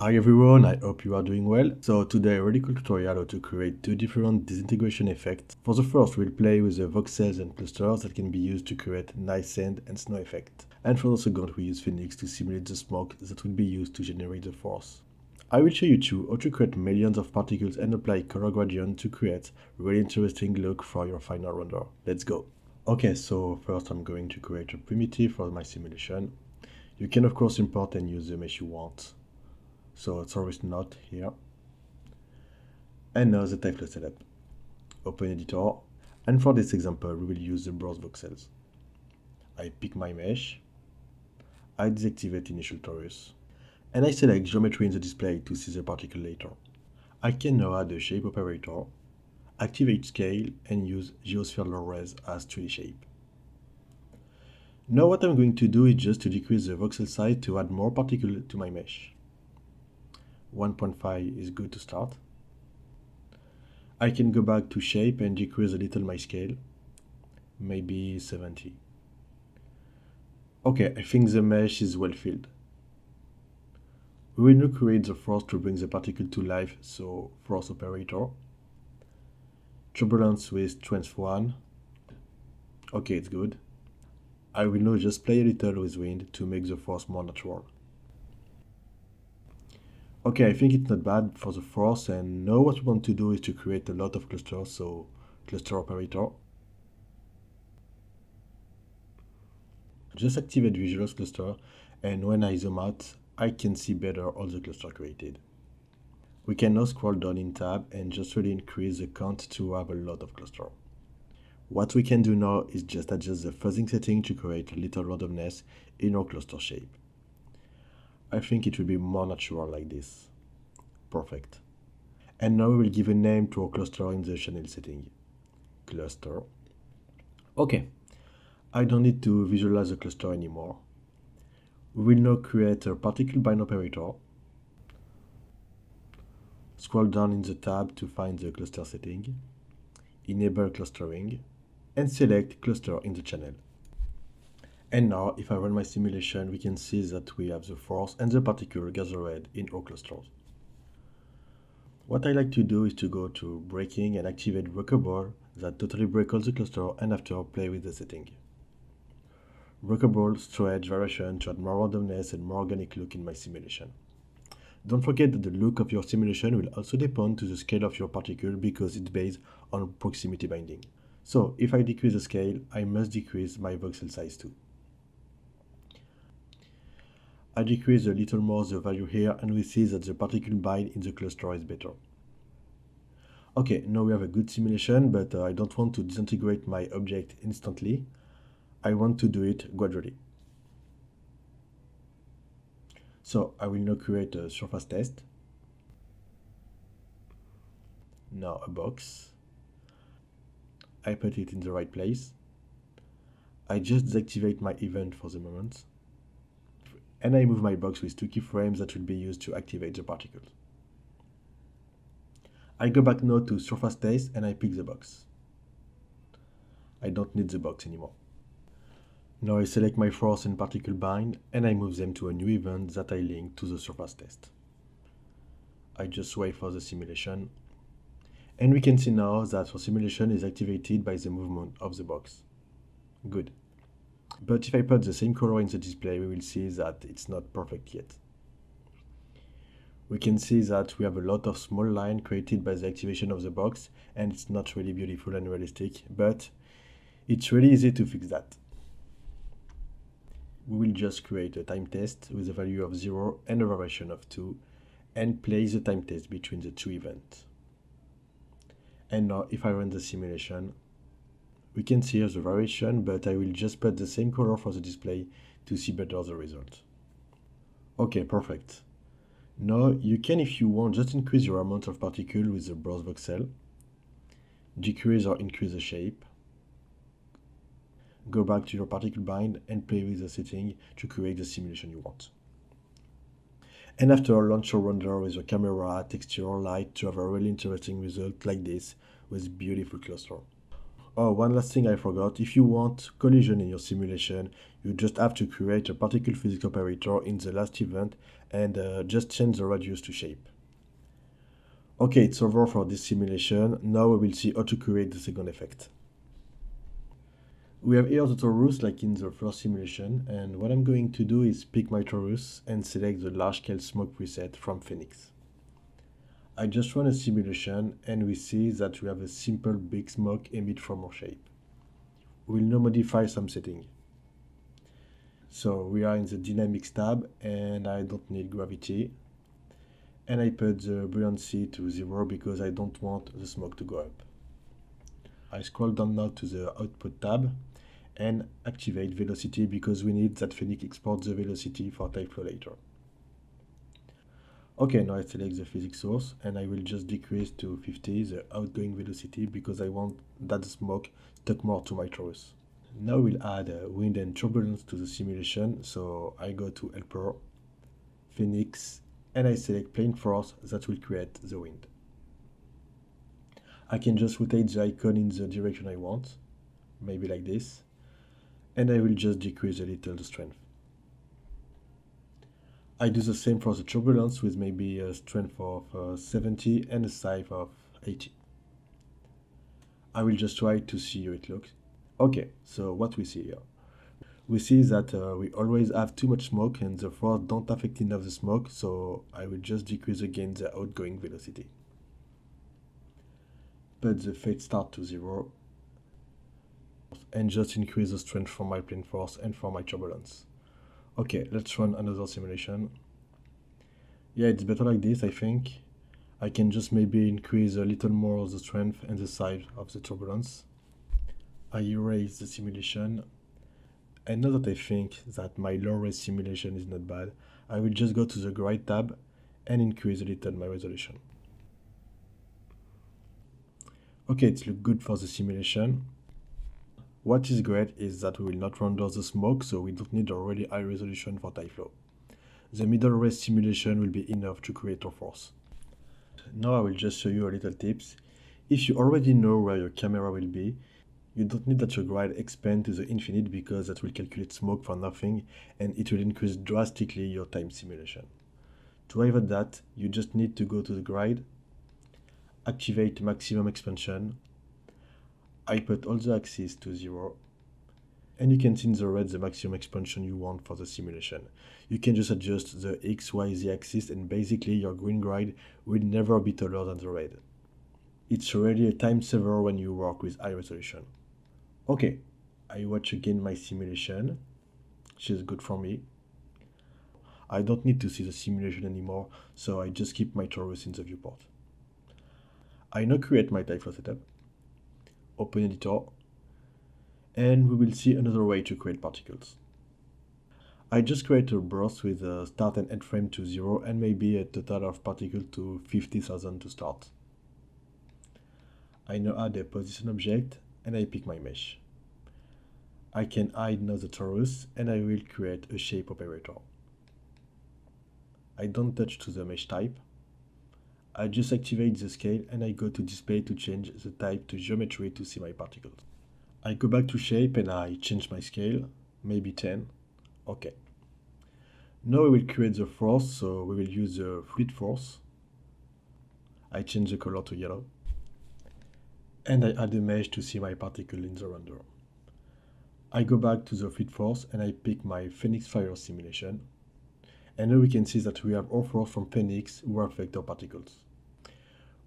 Hi everyone, I hope you are doing well. So today a really cool tutorial how to create two different disintegration effects. For the first, we'll play with the voxels and clusters that can be used to create nice sand and snow effect. And for the second, we use Phoenix to simulate the smoke that will be used to generate the force. I will show you how to create millions of particles and apply color gradient to create really interesting look for your final render. Let's go. Okay, so first I'm going to create a primitive for my simulation. You can of course import and use the mesh you want. So it's always not here. And now the tyFlow setup. Open editor. And for this example, we will use the bronze voxels. I pick my mesh. I deactivate initial torus. And I select geometry in the display to see the particle later. I can now add a shape operator, activate scale, and use Geosphere low res as 3D shape. Now what I'm going to do is just to decrease the voxel size to add more particles to my mesh. 1.5 is good to start. I can go back to shape and decrease a little my scale, maybe 70. Okay, I think the mesh is well filled. We will now create the force to bring the particle to life, so force operator. Turbulence with strength 1. Okay, it's good. I will now just play a little with wind to make the force more natural. Okay, I think it's not bad for the force, and now what we want to do is to create a lot of clusters, so cluster operator. Just activate visuals cluster, and when I zoom out, I can see better all the clusters created. We can now scroll down in tab and just really increase the count to have a lot of clusters. What we can do now is just adjust the fuzzing setting to create a little randomness in our cluster shape. I think it will be more natural like this. Perfect. And now we will give a name to our cluster in the channel setting. Cluster. Okay. I don't need to visualize the cluster anymore. We will now create a particle bind operator. Scroll down in the tab to find the cluster setting. Enable clustering. And select cluster in the channel. And now, if I run my simulation, we can see that we have the force and the particle gathered in our clusters. What I like to do is to go to breaking and activate breakable that totally breaks all the cluster and after play with the setting. Breakable stretch variation to add more randomness and more organic look in my simulation. Don't forget that the look of your simulation will also depend to the scale of your particle because it's based on proximity binding. So if I decrease the scale, I must decrease my voxel size too. I decrease a little more the value here and we see that the particle bind in the cluster is better. Okay, now we have a good simulation, but I don't want to disintegrate my object instantly. I want to do it gradually. So I will now create a surface test. Now a box. I put it in the right place. I just deactivate my event for the moment. And I move my box with two keyframes that will be used to activate the particles. I go back now to surface test and I pick the box. I don't need the box anymore. Now I select my force and particle bind and I move them to a new event that I link to the surface test. I just wait for the simulation. And we can see now that our simulation is activated by the movement of the box. Good. But if I put the same color in the display, we will see that it's not perfect yet. We can see that we have a lot of small lines created by the activation of the box, and it's not really beautiful and realistic, but it's really easy to fix that. We will just create a time test with a value of 0 and a variation of 2, and play the time test between the two events. And now if I run the simulation, we can see the variation, but I will just put the same color for the display to see better the result. Okay, perfect. Now you can, if you want, just increase your amount of particle with the bronze voxel, decrease or increase the shape, go back to your particle bind and play with the setting to create the simulation you want. And after, launch your render with your camera, texture, light to have a really interesting result like this with beautiful cluster. Oh, one last thing I forgot. If you want collision in your simulation, you just have to create a particle physics operator in the last event and just change the radius to shape. Okay, it's over for this simulation. Now we will see how to create the second effect. We have here the torus like in the first simulation, and what I'm going to do is pick my torus and select the large scale smoke preset from Phoenix. I just run a simulation and we see that we have a simple big smoke emit from our shape. We will now modify some setting. So we are in the dynamics tab and I don't need gravity. And I put the buoyancy to 0 because I don't want the smoke to go up. I scroll down now to the output tab and activate velocity because we need that Phoenix exports the velocity for tyFlow later. Okay, now I select the physics source and I will just decrease to 50 the outgoing velocity because I want that smoke stuck more to my torus. Now we'll add wind and turbulence to the simulation, so I go to helper, Phoenix, and I select plane force that will create the wind. I can just rotate the icon in the direction I want, maybe like this, and I will just decrease a little the strength. I do the same for the turbulence with maybe a strength of 70 and a size of 80. I will just try to see how it looks. Okay, so what we see here. We see that we always have too much smoke and the force don't affect enough the smoke, so I will just decrease again the outgoing velocity. Put the fade start to 0 and just increase the strength for my plane force and for my turbulence. Okay, let's run another simulation. Yeah, it's better like this, I think. I can just maybe increase a little more of the strength and the size of the turbulence. I erase the simulation. And now that I think that my low-res simulation is not bad, I will just go to the grid tab and increase a little my resolution. Okay, it's look good for the simulation. What is great is that we will not render the smoke, so we don't need a really high resolution for tyFlow. The middle res simulation will be enough to create our force. Now I will just show you a little tips. If you already know where your camera will be, you don't need that your grid expand to the infinite because that will calculate smoke for nothing and it will increase drastically your time simulation. To avoid that, you just need to go to the grid, activate maximum expansion, I put all the axes to 0 and you can see in the red the maximum expansion you want for the simulation. You can just adjust the X, Y, Z axis and basically your green grid will never be taller than the red. It's really a time saver when you work with high resolution. Okay, I watch again my simulation, which is good for me. I don't need to see the simulation anymore, so I just keep my torus in the viewport. I now create my tyFlow setup. Open editor, and we will see another way to create particles. I just create a burst with a start and end frame to 0 and maybe a total of particles to 50,000 to start. I now add a position object and I pick my mesh. I can hide now the torus and I will create a shape operator. I don't touch to the mesh type. I just activate the scale and I go to display to change the type to geometry to see my particles. I go back to shape and I change my scale, maybe 10. Okay. Now we will create the force, so we will use the fluid force. I change the color to yellow. And I add a mesh to see my particle in the render. I go back to the fluid force and I pick my Phoenix fire simulation. And now we can see that we have our force from Phoenix who are vector particles.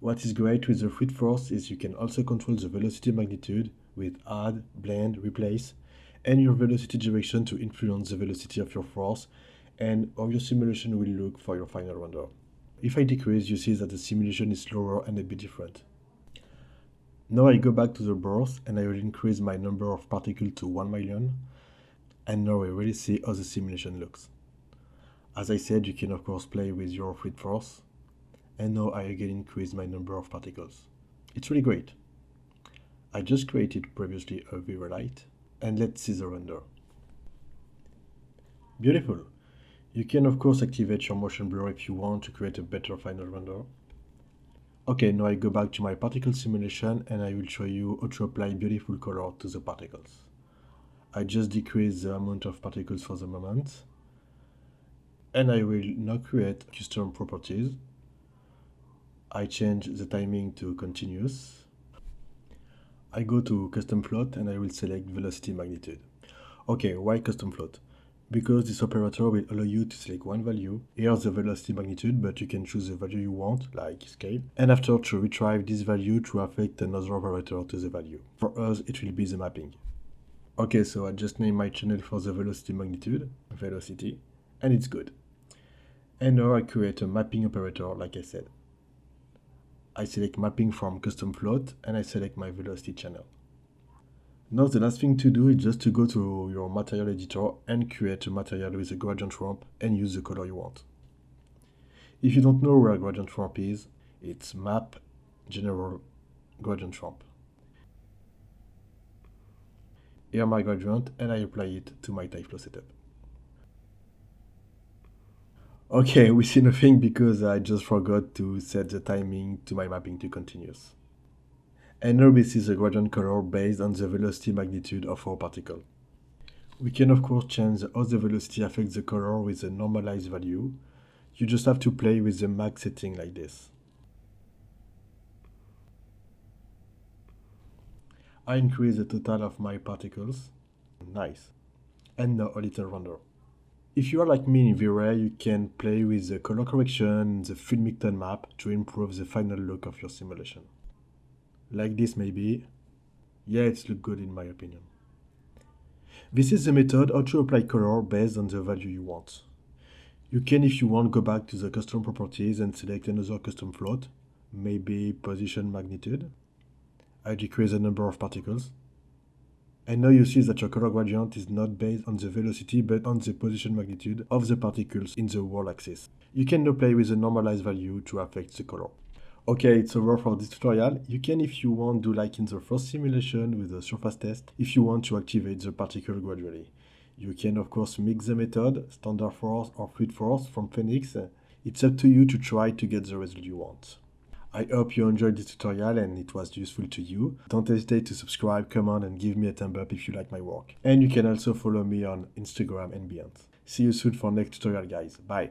What is great with the fluid force is you can also control the velocity magnitude with add, blend, replace, and your velocity direction to influence the velocity of your force and how your simulation will look for your final render. If I decrease, you see that the simulation is slower and a bit different. Now I go back to the burst and I will increase my number of particles to 1 million. And now we really see how the simulation looks. As I said, you can of course play with your fluid force, and now I again increase my number of particles. It's really great. I just created previously a VRay light, and let's see the render. Beautiful! You can of course activate your motion blur if you want to create a better final render. Okay, now I go back to my particle simulation and I will show you how to apply beautiful color to the particles. I just decrease the amount of particles for the moment. And I will now create custom properties. I change the timing to continuous. I go to custom float and I will select velocity magnitude. Okay, why custom float? Because this operator will allow you to select one value, here's the velocity magnitude, but you can choose the value you want, like scale, and after to retrieve this value to affect another operator to the value. For us, it will be the mapping. Okay, so I just named my channel for the velocity magnitude, velocity, and it's good. And now I create a mapping operator, like I said. I select mapping from custom float, and I select my velocity channel. Now the last thing to do is just to go to your material editor and create a material with a gradient ramp and use the color you want. If you don't know where a gradient ramp is, it's map, general, gradient ramp. Here my gradient and I apply it to my tyFlow setup. Okay, we see nothing because I just forgot to set the timing to my mapping to continuous. And now this is a gradient color based on the velocity magnitude of our particle. We can of course change how the velocity affects the color with a normalized value. You just have to play with the max setting like this. I increase the total of my particles. Nice. And now a little render. If you are like me in VRay, you can play with the color correction and the field Micton map to improve the final look of your simulation. Like this maybe. Yeah, it's look good in my opinion. This is the method how to apply color based on the value you want. You can, if you want, go back to the custom properties and select another custom float, maybe position magnitude. I decrease the number of particles. And now you see that your color gradient is not based on the velocity but on the position magnitude of the particles in the world axis. You can now play with a normalized value to affect the color. Okay, it's over for this tutorial. You can, if you want, do like in the first simulation with the surface test if you want to activate the particle gradually. You can of course mix the method, standard force or fluid force from Phoenix. It's up to you to try to get the result you want. I hope you enjoyed this tutorial and it was useful to you. Don't hesitate to subscribe, comment and give me a thumb up if you like my work. And you can also follow me on Instagram and beyond. See you soon for next tutorial guys, bye!